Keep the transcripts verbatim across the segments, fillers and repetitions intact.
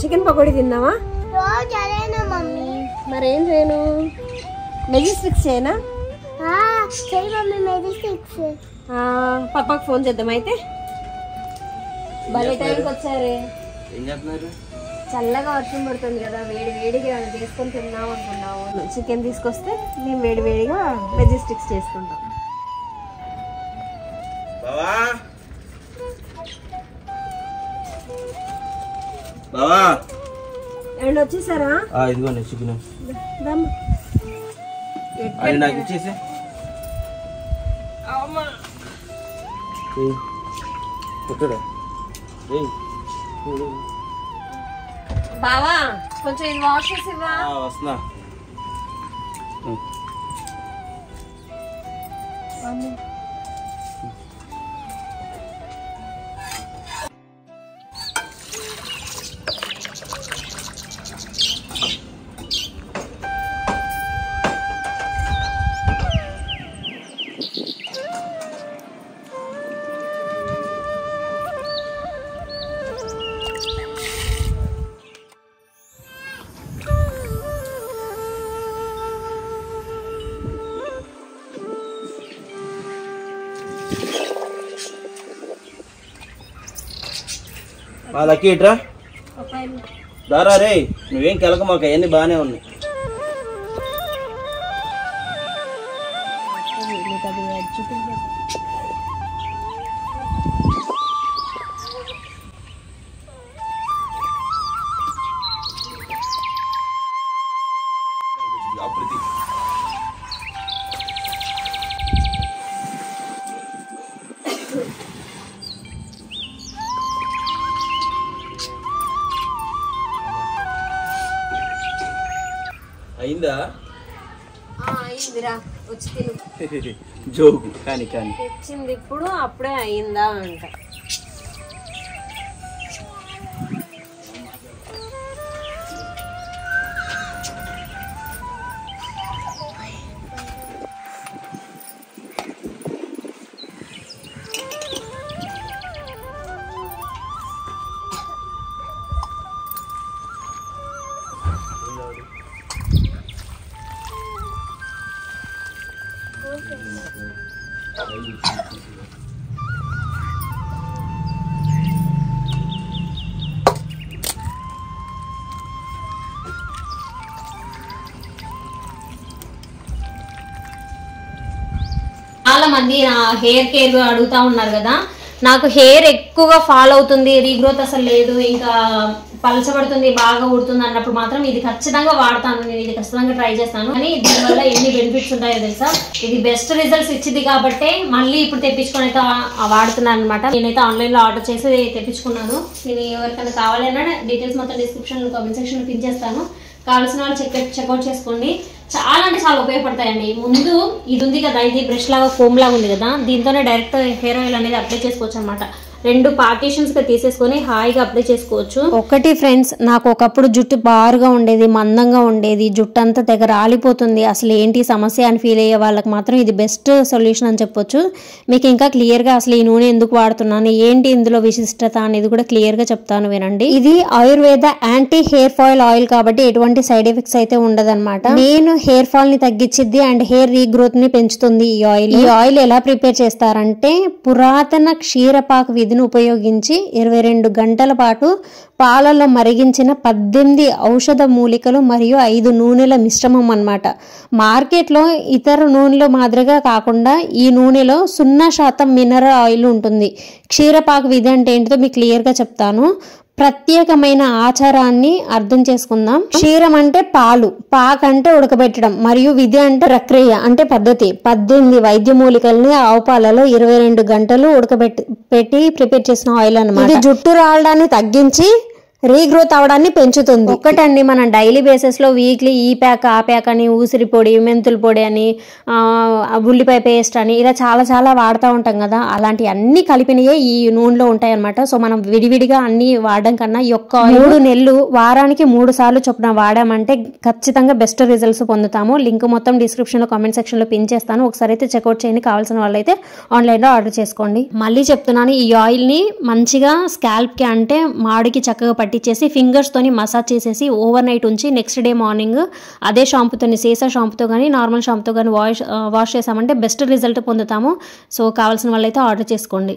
Chicken pakodi తిన్నావా? రోజు అదేనా మమ్మీ. మరేం చేయను? మెజిస్టిక్స్ చేయనా? ఆ, చేయి మమ్మీ మెజిస్టిక్స్. ఆ, పాపాకి ఫోన్ చేద్దాం అయితే. భలే టైంకి వచ్చారే. ఏం చేస్తున్నారు? చల్లగా వర్షం పడుతుంది కదా, వేడి వేడిగా చేసుకొని తిన్నాం అనుకున్నాము. చికెన్ తీసుకొస్తే మేము వేడి వేడిగా మెజిస్టిక్స్ చేసుకుంటాం. బావా ఎండ్ వచ్చేసారా? ఇదిగోండి చికెన్. అది నాకు ఇచ్చేసే. బావా కొంచెం ఇది వాష్ చేసి ఇవ్వా. వస్తున్నా. వాళ్ళకి ఇట్రా దారా రే, నువ్వేం కలక మాకు అవన్నీ బాగానే ఉన్నాయి. అయిందా? జోగు కానీ కానీ తెచ్చింది ఇప్పుడు అప్పుడే అయిందా అంట. చాలా మంది నా హెయిర్ కేర్ అడుగుతా ఉన్నారు కదా, నాకు హెయిర్ ఎక్కువగా ఫాల్ అవుతుంది, రీగ్రోత్ అసలు లేదు, ఇంకా పలచబడుతుంది, బాగా ఊడుతుంది అన్నప్పుడు మాత్రం ఇది ఖచ్చితంగా వాడతాను. నేను ఇది ఖచ్చితంగా ట్రై చేస్తాను. కానీ దీనివల్ల ఎన్ని బెనిఫిట్స్ ఉంటాయో తెలుసా, ఇది బెస్ట్ రిజల్ట్స్ ఇచ్చింది కాబట్టి మళ్ళీ ఇప్పుడు తెప్పించుకొని అయితే వాడుతున్నాను అనమాట. నేనైతే ఆన్లైన్లో ఆర్డర్ చేసి తెప్పించుకున్నాను. నేను ఎవరికైనా కావాలన్నా డీటెయిల్స్ మొత్తం డిస్క్రిప్షన్ కామెంట్ సెక్షన్లో పిన్ చేస్తాను. కావాల్సిన వాళ్ళు చెక్ చెక్అవుట్ చేసుకోండి. చాలా అంటే చాలా ఉపయోగపడతాయండి. ముందు ఇది ఉంది కదా, ఇది బ్రష్ లాగా ఫోమ్ లాగా ఉంది కదా, దీంతోనే డైరెక్ట్ హెయిర్ ఆయిల్ అనేది అప్లై చేసుకోవచ్చు అనమాట. రెండు పార్టీషన్స్ గా తీసేసుకొని హాయిగా అప్లై చేసుకోవచ్చు. ఒకటి ఫ్రెండ్స్, నాకు ఒకప్పుడు జుట్టు బారుగా ఉండేది, మందంగా ఉండేది, జుట్టు అంతా తెగ రాలిపోతుంది, అసలు ఏంటి సమస్య అని ఫీల్ అయ్యే వాళ్ళకి మాత్రం ఇది బెస్ట్ సొల్యూషన్ అని చెప్పొచ్చు. మీకు ఇంకా క్లియర్ గా అసలు ఈ నూనె ఎందుకు వాడుతున్నాను, ఏంటి ఇందులో విశిష్టత అనేది కూడా క్లియర్ గా చెప్తాను వినండి. ఇది Ayurveda anti hair fall oil కాబట్టి ఎటువంటి సైడ్ ఎఫెక్ట్స్ అయితే ఉండదన్నమాట. నేను హెయిర్ ఫాల్ ని తగ్గించింది అండ్ హెయిర్ రీగ్రోత్ ని పెంచుతుంది ఈ ఆయిల్. ఈ ఆయిల్ ఎలా ప్రిపేర్ చేస్తారంటే, పురాతన క్షీరపాక విధిని ఉపయోగించి ఇరవై రెండు గంటల పాటు పాలలో మరిగించిన పద్దెనిమిది ఔషధ మూలికలు మరియు ఐదు నూనెల మిశ్రమం అన్నమాట. మార్కెట్లో ఇతర నూనెల మాదిరిగా కాకుండా ఈ నూనెలో సున్నా శాతం మినరల్ ఆయిల్ ఉంటుంది. క్షీరపాక విధి అంటే ఏంటో మీకు క్లియర్ గా చెప్తాను. ప్రత్యేకమైన ఆచారాన్ని అర్థం చేసుకుందాం. క్షీరం అంటే పాలు, పాక్ అంటే ఉడకబెట్టడం, మరియు విధి అంటే ప్రక్రియ అంటే పద్ధతి. పద్దెనిమిది వైద్య మూలికల్ని ఆవు పాలలో ఇరవై రెండు గంటలు ఉడకబెట్టి పెట్టి ప్రిపేర్ చేసిన ఆయిల్ అన్నమాట. ఇది జుట్టు రావడాన్ని తగ్గించి రీగ్రోత్ అవడాన్ని పెంచుతుంది. ఒక్కటండి, మనం డైలీ బేసిస్లో వీక్లీ ఈ ప్యాక్ ఆ ప్యాక్ అని, ఊసిరి పొడి, మెంతుల పొడి అని, ఉల్లిపాయ పేస్ట్ అని, ఇలా చాలా చాలా వాడుతూ ఉంటాం కదా, అలాంటి అన్ని కలిపినయే ఈ నూనెలో ఉంటాయి అనమాట. సో మనం విడివిడిగా అన్ని వాడడం కన్నా ఈ ఒక్క మూడు నెలలు వారానికి మూడు సార్లు చొప్పున వాడామంటే ఖచ్చితంగా బెస్ట్ రిజల్ట్స్ పొందుతాము. లింక్ మొత్తం డిస్క్రిప్షన్లో కామెంట్ సెక్షన్లో పిన్ చేస్తాను, ఒకసారి అయితే చెక్అవుట్ చేయండి. కావాల్సిన వాళ్ళు అయితే ఆన్లైన్లో ఆర్డర్ చేసుకోండి. మళ్ళీ చెప్తున్నాను, ఈ ఆయిల్ని మంచిగా స్కాల్ప్కి అంటే మాడికి చక్కగా పట్టించేసి ఫింగర్స్తోని మసాజ్ చేసేసి ఓవర్ నైట్ ఉంచి నెక్స్ట్ డే మార్నింగ్ అదే షాంపూతోని, సీసా షాంపూతో కానీ నార్మల్ షాంపూతో కానీ వాష్ వాష్ చేసామంటే బెస్ట్ రిజల్ట్ పొందుతాము. సో కావాల్సిన వాళ్ళైతే ఆర్డర్ చేసుకోండి.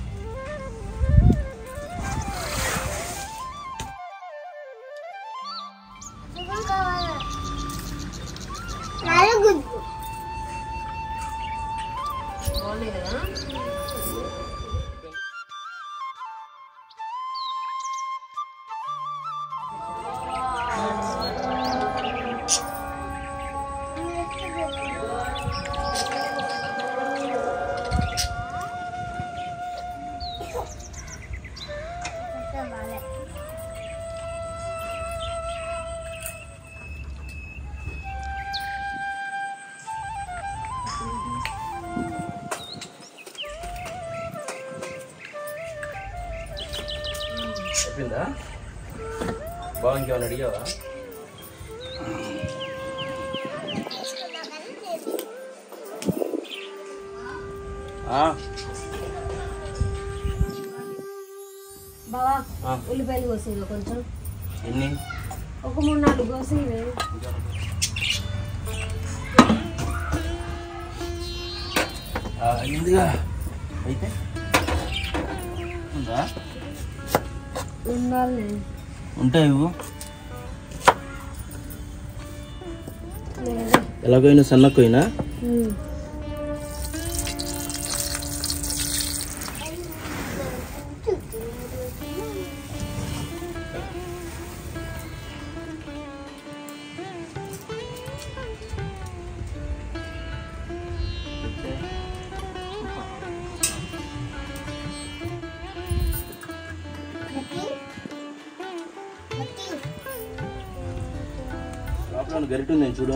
చెప్పిందా బాగా ఇంకేమన్నా అడిగావా? బావా ఉల్లిపాయలు కోసేవా కొంచెం? ఎన్ని? ఒక మూడు నాలుగు కోసేవే. అయిందిగా అయితే ఉందా? ఉంటాయి. ఎలాగైనా సన్నకైనా లోన గరిట ఉందని చూడు.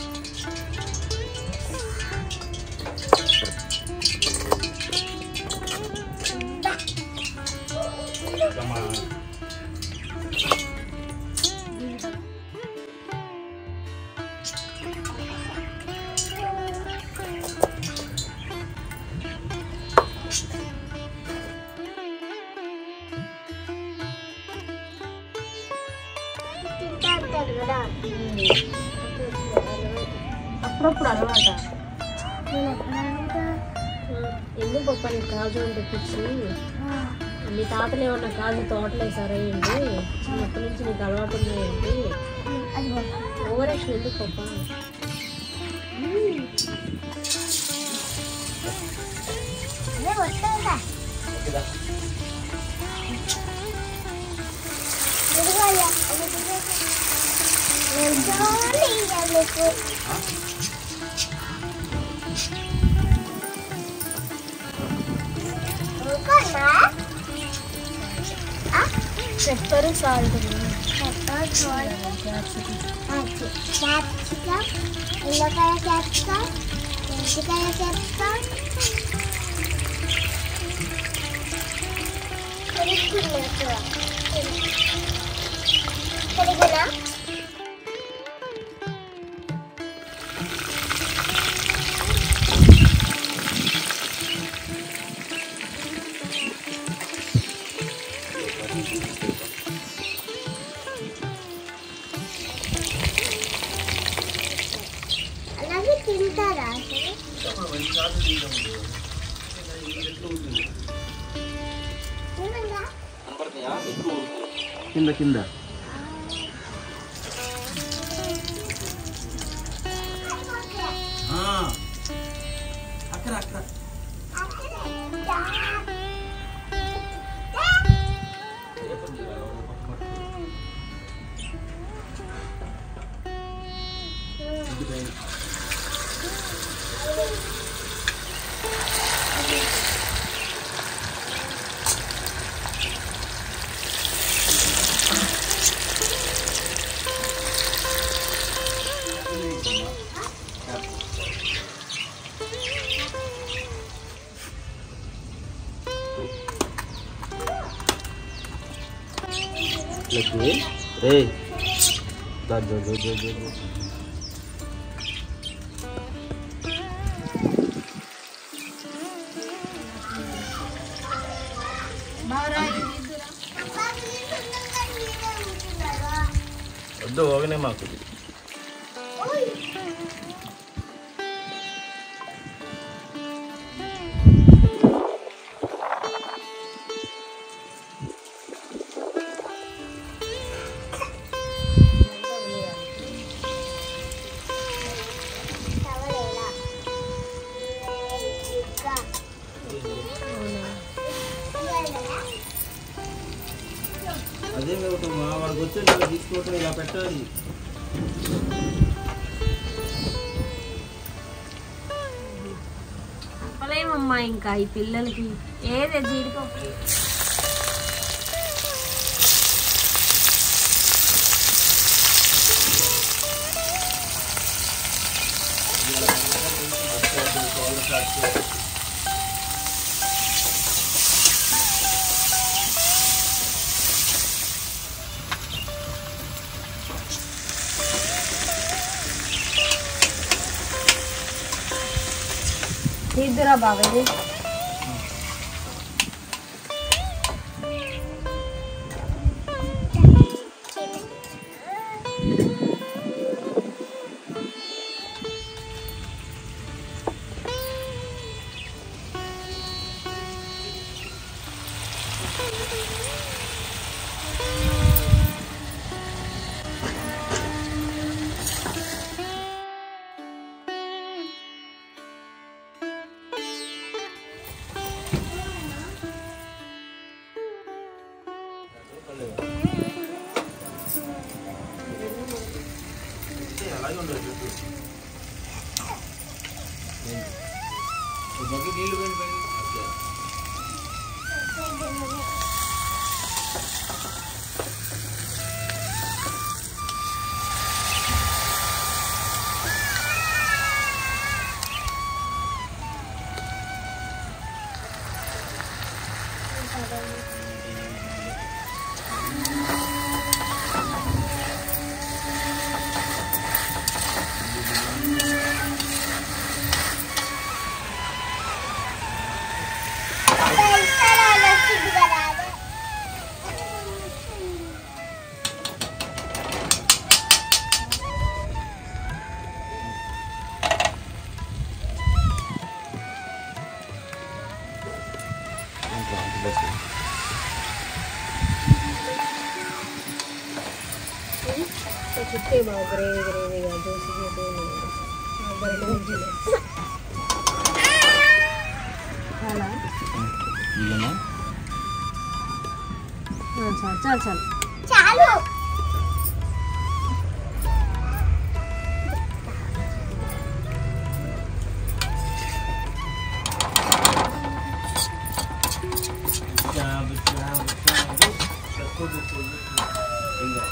అప్పుడప్పుడు అలవాట ఎందుకు పప్ప నీకు కాజు అని తెప్పించి మీ తాతలు ఏమన్నా కాజు తోటలే సరే ఏంటి అప్పటి నుంచి నీకు అలవాటు ఉన్నాయండి ఓవర్ యాక్షన్ ఎందుకు పప్ప pepper salt pepper salt capsicum ఉల్లకాయ క్యాప్సికం మెంతికాయ క్యాప్సికం సరిగ్గా కింద కింద అక్కడ అక్కడ Lagi, eh, dah jauh jauh jauh jauh. Barai itu lah. Aduh, awak ni mak. అదే ఒకటి మా వాడికి వచ్చి నాకు తీసుకోవటం ఇలా పెట్టాలి చెప్పలేమమ్మా ఇంకా ఈ పిల్లలకి ఏదే జీడిపప్పు తీద్దురా బాబా ఇది Kita mau grey grey dengan dosis itu, mau berdosis. Kalah. Iya nak? Cal cal cal. Calu. Cal cal cal. Satu betul betul. Ingat.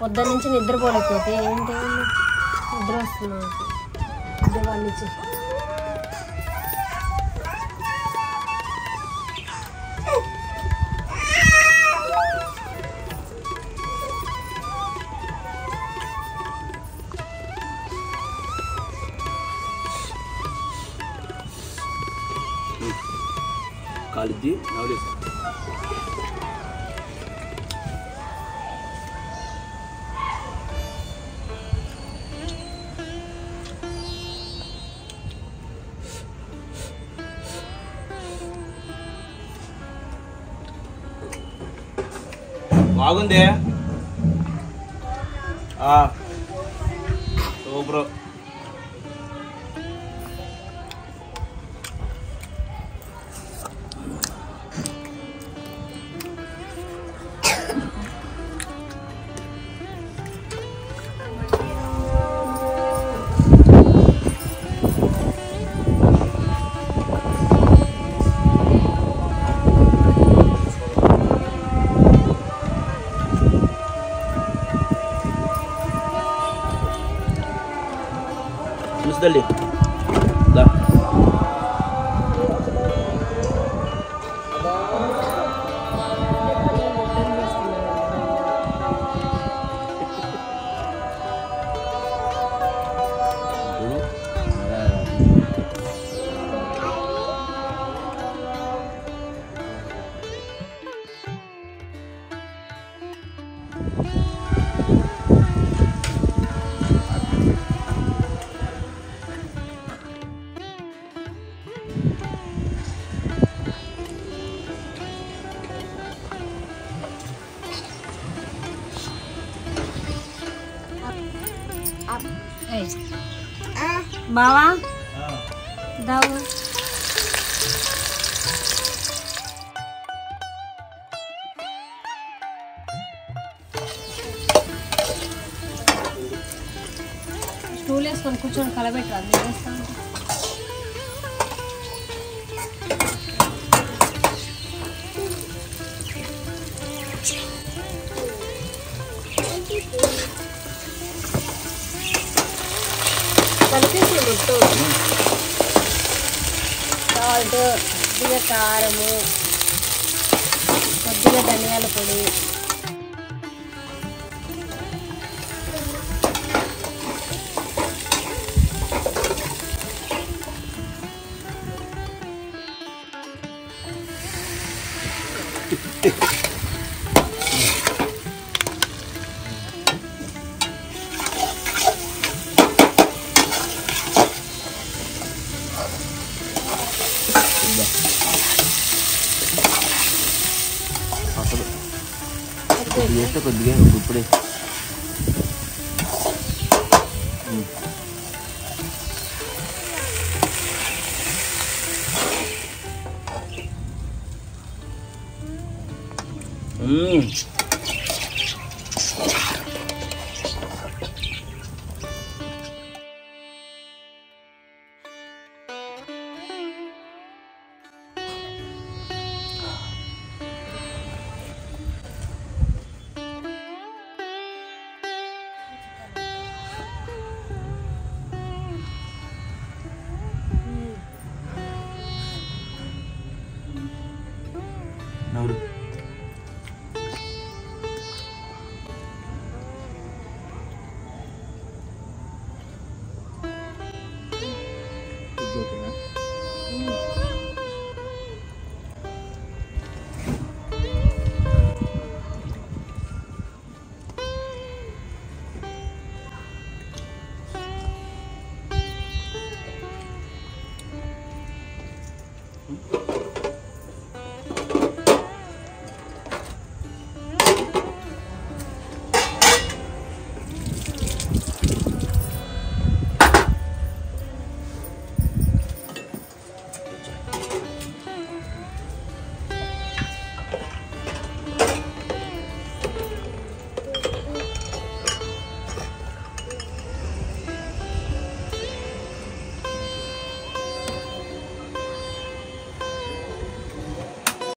పొద్దు నుంచి నిద్రపోలేకపోతే ఏంటి నిద్ర వస్తున్నా ఉద్యోగాల నుంచి కాలిద్ది నవ్వులేదు. బాగుంది super. Dale, da. Bawa daun stool escon kuchon kalabetra nesta. Thank you. కలిపేసేయొచ్చు సాల్ట్ కొద్దిగా కారము కొద్దిగా ధనియాల పొడి కొద్దిగా కొద్దిగా ఇప్పుడే Mmm.